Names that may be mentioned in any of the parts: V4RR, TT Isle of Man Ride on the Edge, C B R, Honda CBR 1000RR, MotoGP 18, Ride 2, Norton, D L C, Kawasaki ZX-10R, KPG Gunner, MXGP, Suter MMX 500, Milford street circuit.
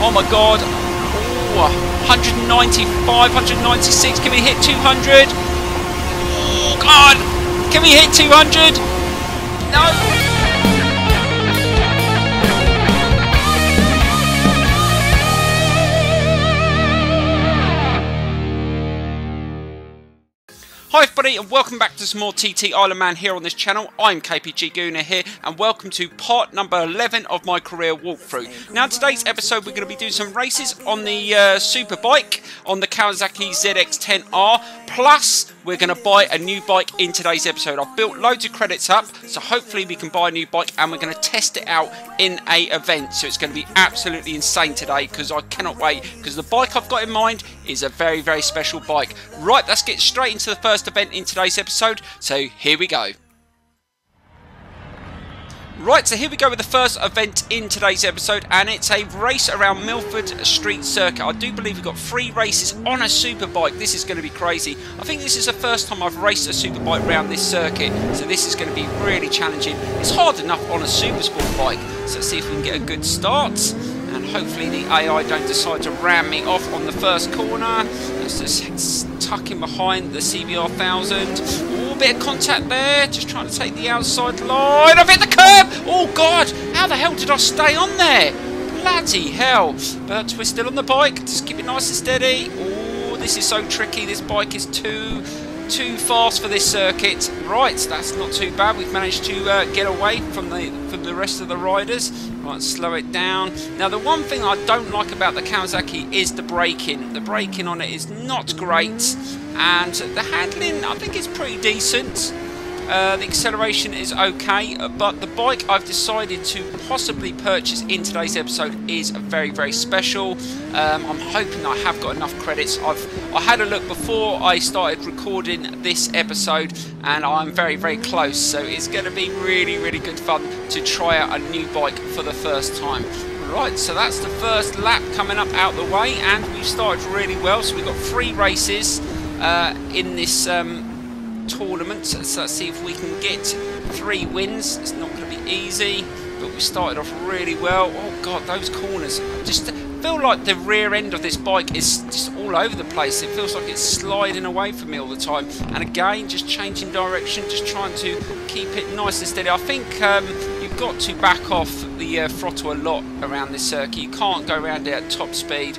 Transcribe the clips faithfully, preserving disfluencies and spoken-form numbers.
Oh my god. Ooh, one ninety-five, one ninety-six. Can we hit two hundred? Oh god. Can we hit two hundred? No. Hi everybody and welcome back to some more T T Isle of Man here on this channel. I'm K P G Gunner here and welcome to part number eleven of my career walkthrough. Now today's episode we're going to be doing some races on the uh, superbike, on the Kawasaki Z X ten R, plus we're going to buy a new bike in today's episode. I've built loads of credits up, so hopefully we can buy a new bike and we're going to test it out in a event. So it's going to be absolutely insane today because I cannot wait, because the bike I've got in mind is a very, very special bike. Right, let's get straight into the first event in today's episode, so here we go. Right, so here we go with the first event in today's episode, and it's a race around Milford Street Circuit. I do believe we've got three races on a superbike. This is going to be crazy. I think this is the first time I've raced a superbike around this circuit, so this is going to be really challenging. It's hard enough on a super sport bike, so let's see if we can get a good start. And hopefully the A I don't decide to ram me off on the first corner. Let's just tuck in behind the C B R one thousand. Oh, bit of contact there. Just trying to take the outside line. I've hit the curb. Oh, God. How the hell did I stay on there? Bloody hell. But we're still on the bike. Just keep it nice and steady. Oh, this is so tricky. This bike is too, too fast for this circuit. Right, that's not too bad. We've managed to uh, get away from the, from the rest of the riders. Right, slow it down. Now the one thing I don't like about the Kawasaki is the braking. The braking on it is not great, and the handling I think is pretty decent. Uh, the acceleration is okay, but the bike I've decided to possibly purchase in today's episode is very, very special. Um, I'm hoping I have got enough credits. I've I had a look before I started recording this episode, and I'm very, very close. So it's going to be really, really good fun to try out a new bike for the first time. Right, so that's the first lap coming up out the way, and we've started really well. So we've got three races uh, in this. Um, tournament, so let's see if we can get three wins. It's not going to be easy, but we started off really well. Oh god, those corners, I just feel like the rear end of this bike is just all over the place. It feels like it's sliding away from me all the time, and again just changing direction, just trying to keep it nice and steady. I think um, you've got to back off the uh, throttle a lot around this circuit. You can't go around it at top speed,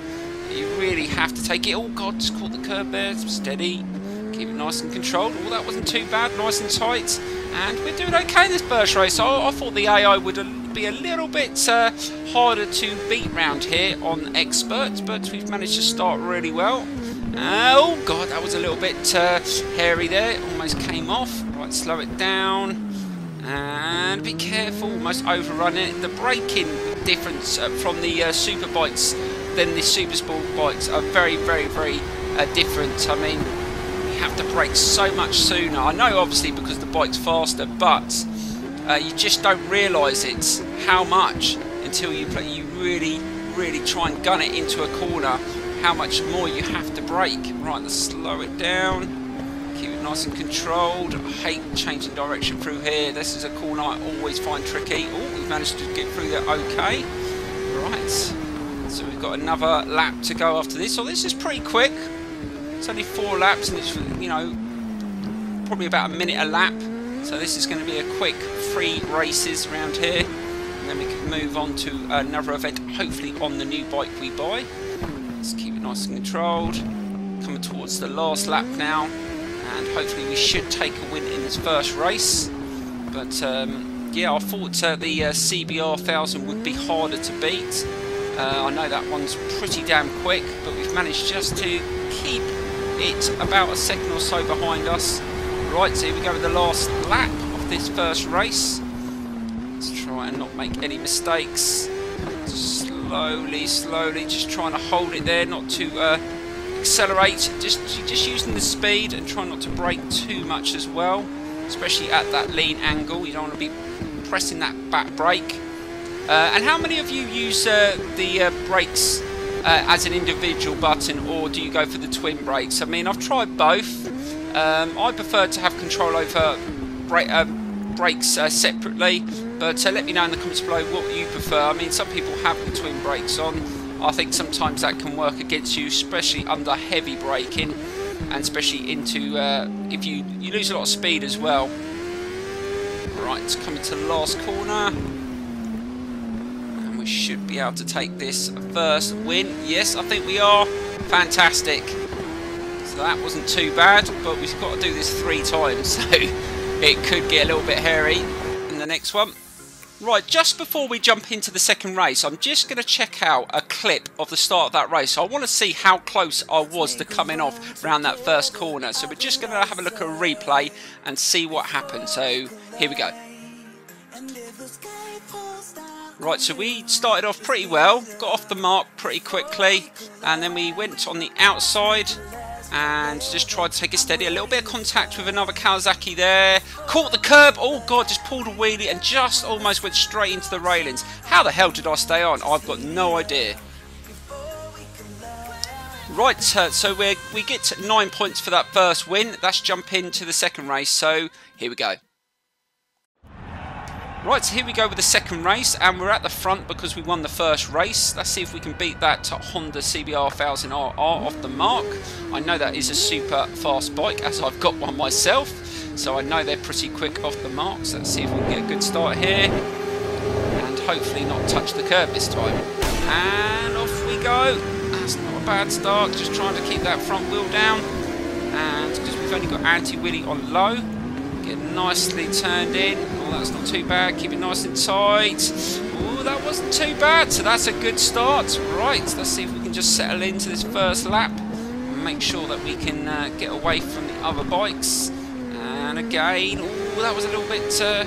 you really have to take it. Oh god, just caught the curb there. Steady. Keep it nice and controlled. Oh, that wasn't too bad. Nice and tight. And we're doing okay in this burst race. I, I thought the A I would be a little bit uh, harder to beat round here on Expert, but we've managed to start really well. Uh, oh, God, that was a little bit uh, hairy there. Almost came off. Right, slow it down. And be careful. Almost overrun it. The braking difference uh, from the uh, super bikes than the super sport bikes are very, very, very uh, different. I mean, have to brake so much sooner. I know obviously because the bike's faster, but uh, you just don't realise it how much until you play, you really really try and gun it into a corner, how much more you have to brake. Right, let's slow it down, keep it nice and controlled. I hate changing direction through here. This is a corner I always find tricky. Oh, we've managed to get through there okay. Right, so we've got another lap to go after this. So this is pretty quick. It's only four laps and it's, you know, probably about a minute a lap. So this is going to be a quick three races around here. And then we can move on to another event, hopefully on the new bike we buy. Let's keep it nice and controlled. Coming towards the last lap now. And hopefully we should take a win in this first race. But, um, yeah, I thought uh, the uh, C B R one thousand would be harder to beat. Uh, I know that one's pretty damn quick, but we've managed just to keep it about a second or so behind us. Right, so here we go with the last lap of this first race. Let's try and not make any mistakes. Just slowly, slowly, just trying to hold it there, not to uh, accelerate. Just, just using the speed and trying not to brake too much as well, especially at that lean angle. You don't want to be pressing that back brake. Uh, and how many of you use uh, the uh, brakes Uh, as an individual button, or do you go for the twin brakes? I mean, I've tried both. Um, I prefer to have control over bra uh, brakes uh, separately, but uh, let me know in the comments below what you prefer. I mean, some people have the twin brakes on, I think sometimes that can work against you, especially under heavy braking, and especially into uh, if you you lose a lot of speed as well. Right, it's coming to the last corner, and we should be able to take this first win. Yes, I think we are. Fantastic. So that wasn't too bad, but we've got to do this three times, so it could get a little bit hairy in the next one. Right, just before we jump into the second race, I'm just going to check out a clip of the start of that race. I want to see how close I was to coming off around that first corner. So we're just going to have a look at a replay and see what happened. So here we go. Right, so we started off pretty well, got off the mark pretty quickly, and then we went on the outside and just tried to take it steady. A little bit of contact with another Kawasaki there, caught the curb, oh god, just pulled a wheelie and just almost went straight into the railings. How the hell did I stay on? I've got no idea. Right, uh, so we we get nine points for that first win. Let's jump into the second race, so here we go. Right, so here we go with the second race, and we're at the front because we won the first race. Let's see if we can beat that Honda C B R one thousand R R off the mark. I know that is a super fast bike, as I've got one myself, so I know they're pretty quick off the mark. So let's see if we can get a good start here, and hopefully not touch the curb this time. And off we go. That's not a bad start, just trying to keep that front wheel down. And because we've only got anti-wheelie on low, get nicely turned in. Well, that's not too bad, keep it nice and tight. Oh, that wasn't too bad, so that's a good start. Right, let's see if we can just settle into this first lap and make sure that we can uh, get away from the other bikes. And again, oh, that was a little bit, uh,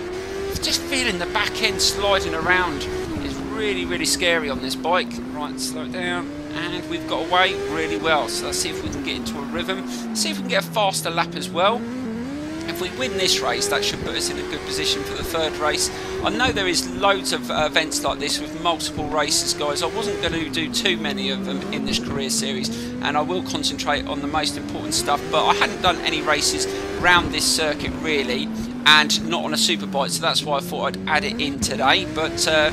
just feeling the back end sliding around is really, really scary on this bike. Right, slow down, and we've got away really well, so let's see if we can get into a rhythm. Let's see if we can get a faster lap as well. If we win this race, that should put us in a good position for the third race. I know there is loads of uh, events like this with multiple races, guys. I wasn't going to do too many of them in this career series, and I will concentrate on the most important stuff, but I hadn't done any races around this circuit really, and not on a superbike, so that's why I thought I'd add it in today. But uh,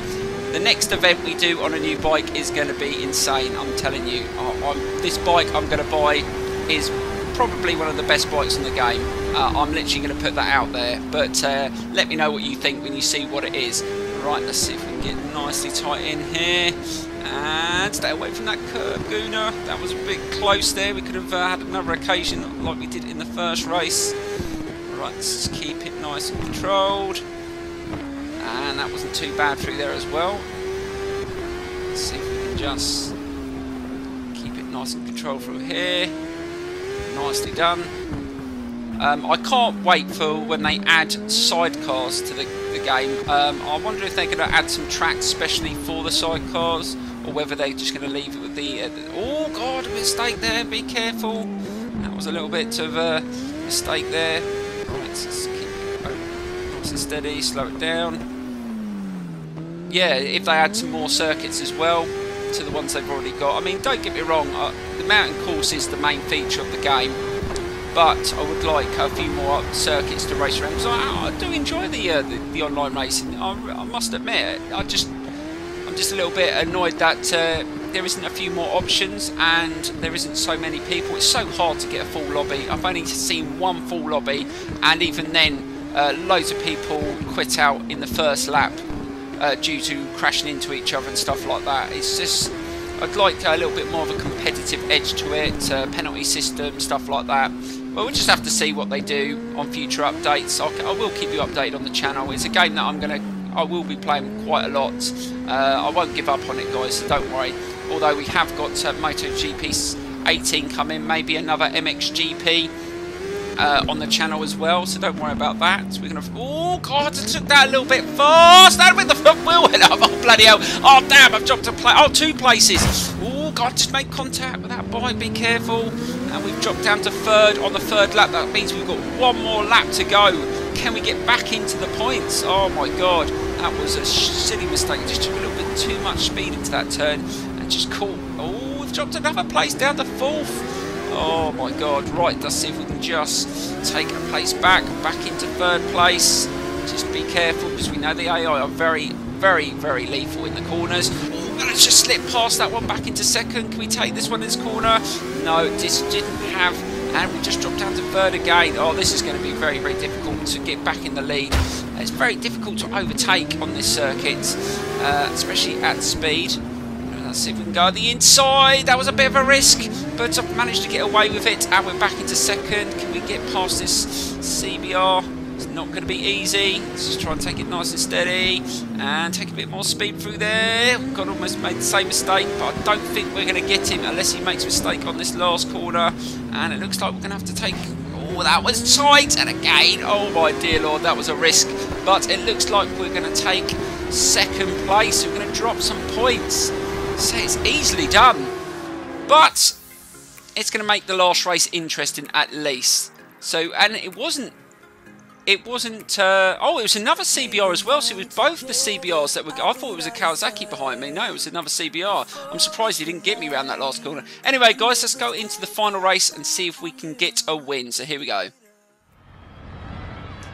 the next event we do on a new bike is going to be insane, I'm telling you. I, I'm, this bike I'm going to buy is probably one of the best bikes in the game. Uh, I'm literally going to put that out there, but uh, let me know what you think when you see what it is. Right, let's see if we can get nicely tight in here, and stay away from that curb, Gunner. That was a bit close there, we could have uh, had another occasion like we did in the first race. Right, let's just keep it nice and controlled, and that wasn't too bad through there as well. Let's see if we can just keep it nice and controlled through here. Nicely done. Um, I can't wait for when they add sidecars to the, the game. Um, I wonder if they're going to add some tracks especially for the sidecars, or whether they're just going to leave it with the, uh, the... Oh god, a mistake there, be careful. That was a little bit of a mistake there. Right, let's keep it open, nice and steady, slow it down. Yeah, if they add some more circuits as well to the ones they've already got. I mean, don't get me wrong, uh, the mountain course is the main feature of the game, but I would like a few more circuits to race around, because I, I do enjoy the, uh, the the online racing. I, I must admit, I just I'm just a little bit annoyed that uh, there isn't a few more options, and there isn't so many people. It's so hard to get a full lobby. I've only seen one full lobby, and even then, uh, loads of people quit out in the first lap. Uh, due to crashing into each other and stuff like that. It's just, I'd like a little bit more of a competitive edge to it, uh, penalty system, stuff like that. Well, we'll just have to see what they do on future updates. I'll, I will keep you updated on the channel. It's a game that I'm gonna, I will be playing quite a lot. Uh, I won't give up on it, guys, so don't worry. Although we have got uh, MotoGP eighteen coming, maybe another M X G P. Uh, on the channel as well, so don't worry about that. We're gonna. Oh god, I took that a little bit fast. That with the front wheel went up. Oh bloody hell! Oh damn, I've dropped a place. Oh, two places. Oh god, just make contact with that bike. Be careful. And we've dropped down to third on the third lap. That means we've got one more lap to go. Can we get back into the points? Oh my god, that was a silly mistake. Just took a little bit too much speed into that turn and just caught. Oh, we've dropped another place down to fourth. Oh my god, right, let's see if we can just take a place back, back into third place. Just be careful, because we know the A I are very, very, very lethal in the corners. Oh, That's just slipped past that one back into second. Can we take this one in this corner? No, this didn't have, and we just dropped down to third again. Oh, this is going to be very, very difficult to get back in the lead. It's very difficult to overtake on this circuit, uh, especially at speed. Let's see if we can go on the inside. That was a bit of a risk, but I've managed to get away with it, and we're back into second. Can we get past this C B R? It's not going to be easy. Let's just try and take it nice and steady, and take a bit more speed through there. God, almost made the same mistake, but I don't think we're going to get him unless he makes a mistake on this last corner, and it looks like we're going to have to take... Oh, that was tight, and again, oh my dear Lord, that was a risk, but it looks like we're going to take second place. We're going to drop some points. So it's easily done, but it's going to make the last race interesting at least. So, and it wasn't, it wasn't, uh, oh, it was another C B R as well, so it was both the C B Rs that were, I thought it was a Kawasaki behind me, no, it was another C B R. I'm surprised he didn't get me around that last corner. Anyway, guys, let's go into the final race and see if we can get a win, so here we go.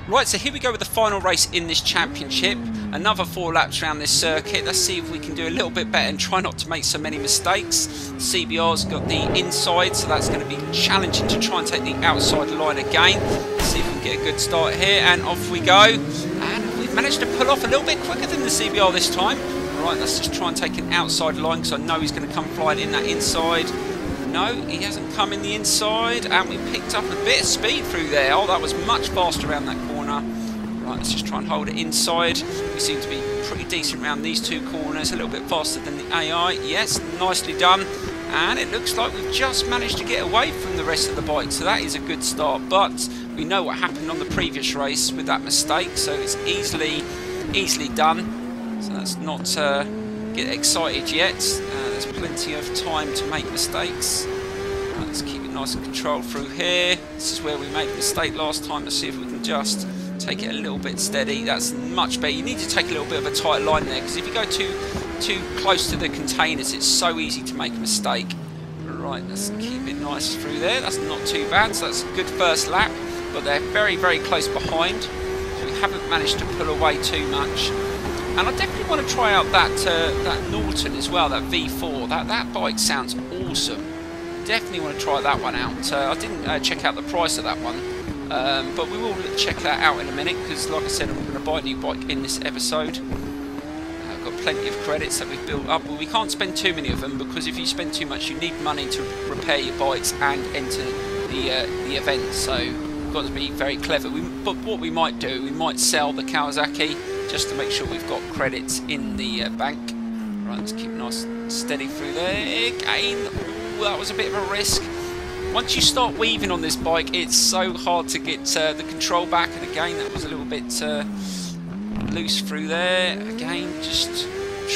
Right, so here we go with the final race in this championship. Another four laps around this circuit. Let's see if we can do a little bit better and try not to make so many mistakes. C B R's got the inside, so that's going to be challenging to try and take the outside line again. Let's see if we can get a good start here, and off we go. And we've managed to pull off a little bit quicker than the C B R this time. Right, let's just try and take an outside line, because I know he's going to come flying in that inside. No, he hasn't come in the inside, and we picked up a bit of speed through there. Oh, that was much faster around that corner. Right, let's just try and hold it inside. We seem to be pretty decent around these two corners, a little bit faster than the A I. Yes, nicely done. And it looks like we've just managed to get away from the rest of the bike, so that is a good start. But we know what happened on the previous race with that mistake, so it's easily, easily done. So that's not... Uh, get excited yet. Uh, there's plenty of time to make mistakes. Right, let's keep it nice and controlled through here. This is where we made a mistake last time. Let's see if we can just take it a little bit steady. That's much better. You need to take a little bit of a tight line there, because if you go too too close to the containers, it's so easy to make a mistake. Right, let's keep it nice through there. That's not too bad. So that's a good first lap, but they're very, very close behind. So we haven't managed to pull away too much. And I definitely want to try out that uh, that Norton as well, that V four. That that bike sounds awesome. Definitely want to try that one out. Uh, I didn't uh, check out the price of that one, um, but we will check that out in a minute, because like I said, I'm going to buy a new bike in this episode. I've got plenty of credits that we've built up. Well, we can't spend too many of them, because if you spend too much, you need money to repair your bikes and enter the, uh, the event. So we've got to be very clever. We, but what we might do, we might sell the Kawasaki, just to make sure we've got credits in the uh, bank. Right, let's keep nice and steady through there. Again, ooh, that was a bit of a risk. Once you start weaving on this bike, it's so hard to get uh, the control back. And again, that was a little bit uh, loose through there. Again, just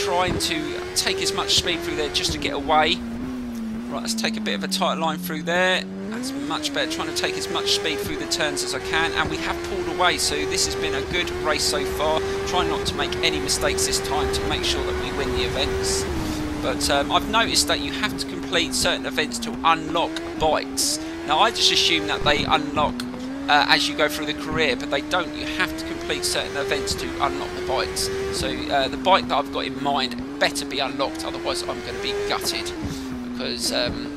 trying to take as much speed through there just to get away. Right, let's take a bit of a tight line through there. That's much better, trying to take as much speed through the turns as I can, and we have pulled away, so this has been a good race so far. Try not to make any mistakes this time to make sure that we win the events. But um, I've noticed that you have to complete certain events to unlock bikes. Now I just assume that they unlock uh, as you go through the career, but they don't. You have to complete certain events to unlock the bikes. So uh, the bike that I've got in mind better be unlocked, otherwise I'm going to be gutted, because um,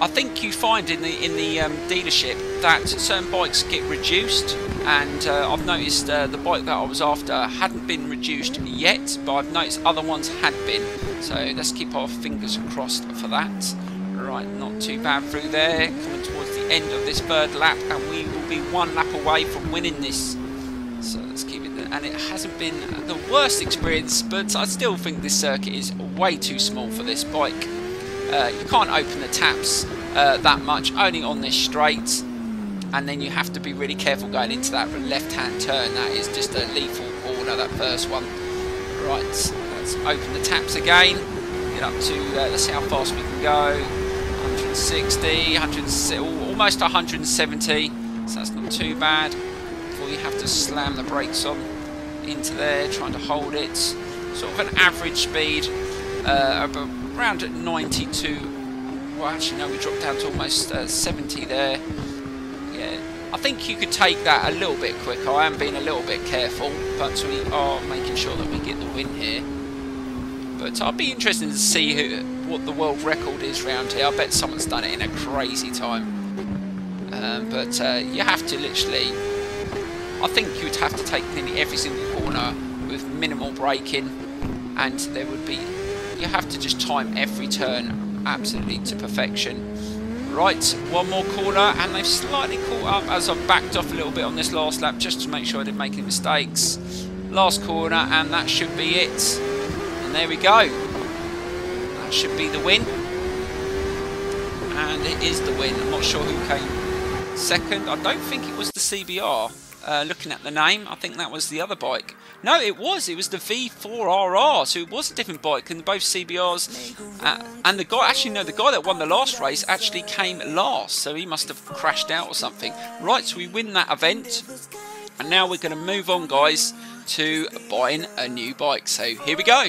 I think you find in the in the um, dealership that certain bikes get reduced, and uh, I've noticed uh, the bike that I was after hadn't been reduced yet, but I've noticed other ones had been. So let's keep our fingers crossed for that. Right, not too bad through there. Coming towards the end of this third lap, and we will be one lap away from winning this. So let's keep it there. And it hasn't been the worst experience, but I still think this circuit is way too small for this bike. Uh, you can't open the taps uh, that much, only on this straight, and then you have to be really careful going into that left-hand turn. That is just a lethal corner, that first one. Right, let's open the taps again, get up to, uh, let's see how fast we can go, one sixty, one sixty, almost one seventy, so that's not too bad, before you have to slam the brakes on into there, trying to hold it, sort of an average speed, uh, about around at ninety-two. Well, actually no, we dropped down to almost uh, seventy there. Yeah, I think you could take that a little bit quicker. I am being a little bit careful, but we are making sure that we get the win here. But I'll be interested to see who, what the world record is round here. I bet someone's done it in a crazy time. Um, but uh, you have to literally, I think you'd have to take nearly every single corner with minimal braking, and there would be, you have to just time every turn absolutely to perfection. Right, one more corner, and they've slightly caught up as I've backed off a little bit on this last lap just to make sure I didn't make any mistakes. Last corner, and that should be it. And there we go. That should be the win. And it is the win. I'm not sure who came second. I don't think it was the C B R, uh, looking at the name. I think that was the other bike. No, it was. It was the V four R R. So it was a different bike. And both C B Rs. Uh, and the guy, actually, no, the guy that won the last race actually came last. So he must have crashed out or something. Right, so we win that event. And now we're going to move on, guys, to buying a new bike. So here we go.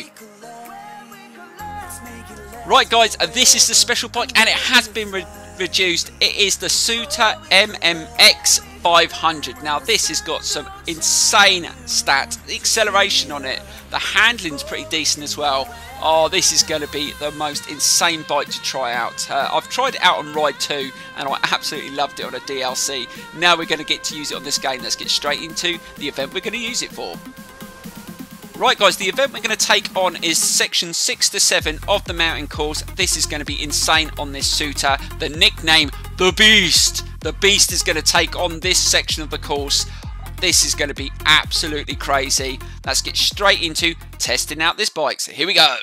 Right, guys, this is the special bike, and it has been re reduced. It is the Suter M M X five hundred. Now, this has got some insane stats. The acceleration on it, the handling's pretty decent as well. Oh, this is going to be the most insane bike to try out. Uh, I've tried it out on Ride two, and I absolutely loved it on a D L C. Now we're going to get to use it on this game. Let's get straight into the event we're going to use it for. Right, guys, the event we're going to take on is section six to seven of the mountain course. This is going to be insane on this Suter. The nickname, The Beast. The Beast is going to take on this section of the course. This is going to be absolutely crazy. Let's get straight into testing out this bike. So here we go.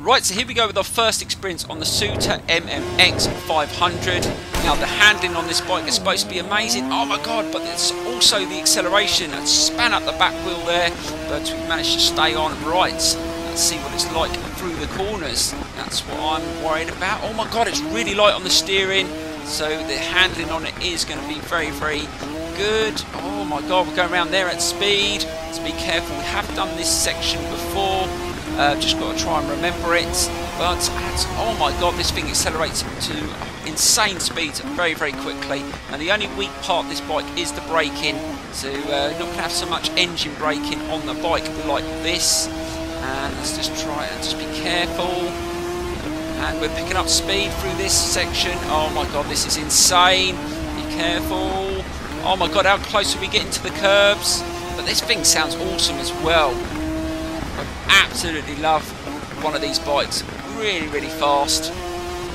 Right, so here we go with our first experience on the Suter M M X five hundred. Now, the handling on this bike is supposed to be amazing. Oh my god, but it's also the acceleration that span up the back wheel there. But we managed to stay on. Right, let's see what it's like through the corners. That's what I'm worried about. Oh my god, it's really light on the steering. So the handling on it is going to be very, very good. Oh my god, we're going around there at speed. So be careful. We have done this section before. Uh, just got to try and remember it, but at, oh my god, this thing accelerates to insane speeds very, very quickly. And the only weak part of this bike is the braking, so uh, not going to have so much engine braking on the bike like this. And let's just try and just be careful. And we're picking up speed through this section. Oh my god, this is insane. Be careful. Oh my god, how close are we getting to the curbs? But this thing sounds awesome as well. Absolutely love one of these bikes, really really fast,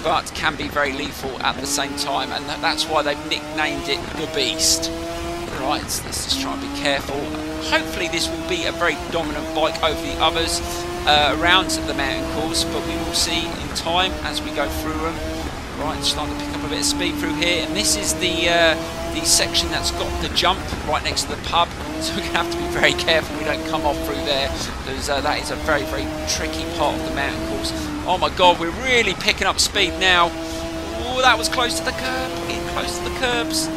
but can be very lethal at the same time, and that's why they've nicknamed it The Beast. Right, let's just try and be careful. Hopefully this will be a very dominant bike over the others uh, around the mountain course, but we will see in time as we go through them. Right, starting to pick up a bit of speed through here, and this is the uh, the section that's got the jump right next to the pub, so we're going to have to be very careful we don't come off through there, because uh, that is a very very tricky part of the mountain course. Oh my god, we're really picking up speed now. Oh, that was close to the curb, getting close to the curbs.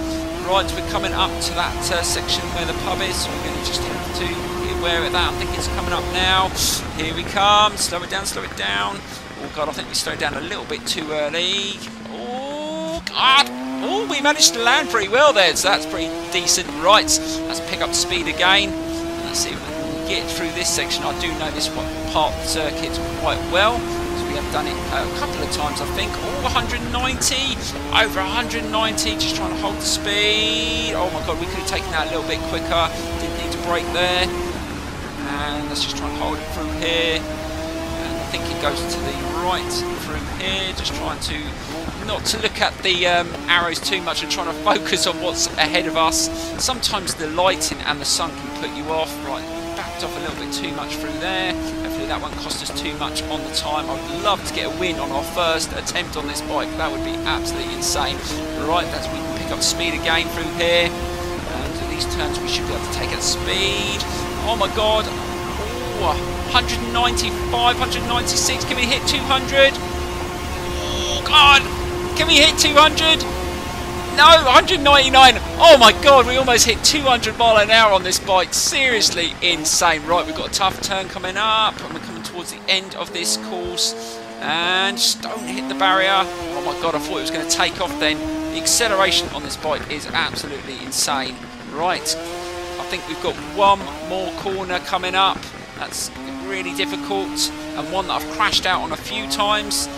Right, we're coming up to that uh, section where the pub is, so we're going to just have to be aware of that. I think it's coming up now. Here we come. Slow it down, slow it down. Oh god, I think we slowed down a little bit too early. Oh god. Oh, we managed to land pretty well there, so that's pretty decent. Right, let's pick up speed again. And let's see if we can get through this section. I do know this one part of the circuit quite well, so we have done it a couple of times, I think. Oh, one ninety, over one ninety, just trying to hold the speed. Oh my god, we could have taken that a little bit quicker. Didn't need to brake there. And let's just try and hold it through here. And I think it goes to the right through here, just trying to not to look at the um, arrows too much and trying to focus on what's ahead of us. Sometimes the lighting and the sun can put you off. Right, backed off a little bit too much through there. Hopefully that won't cost us too much on the time. I'd love to get a win on our first attempt on this bike. That would be absolutely insane. Right, that's we can pick up speed again through here. And at these turns we should be able to take at speed. Oh my god. Ooh, one ninety-five, one ninety-six. Can we hit two hundred? Oh god. Can we hit two hundred? No, one ninety-nine. Oh my god, we almost hit two hundred mile an hour on this bike. Seriously insane. Right, we've got a tough turn coming up, and we're coming towards the end of this course. And just don't hit the barrier. Oh my god, I thought it was going to take off then. The acceleration on this bike is absolutely insane. Right, I think we've got one more corner coming up. That's really difficult and one that I've crashed out on a few times.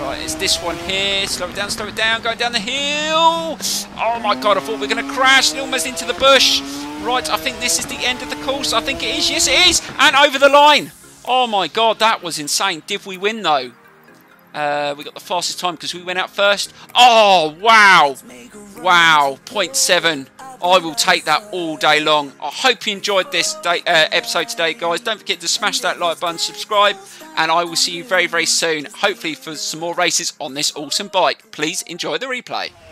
Right, it's this one here. Slow it down, slow it down, go down the hill. Oh my god, I thought we were going to crash, almost into the bush. Right, I think this is the end of the course. I think it is, yes it is, and over the line. Oh my god, that was insane. Did we win though? Uh, we got the fastest time because we went out first. Oh, wow. Wow, point seven. I will take that all day long. I hope you enjoyed this day, uh, episode today, guys. Don't forget to smash that like button, subscribe, and I will see you very, very soon, hopefully for some more races on this awesome bike. Please enjoy the replay.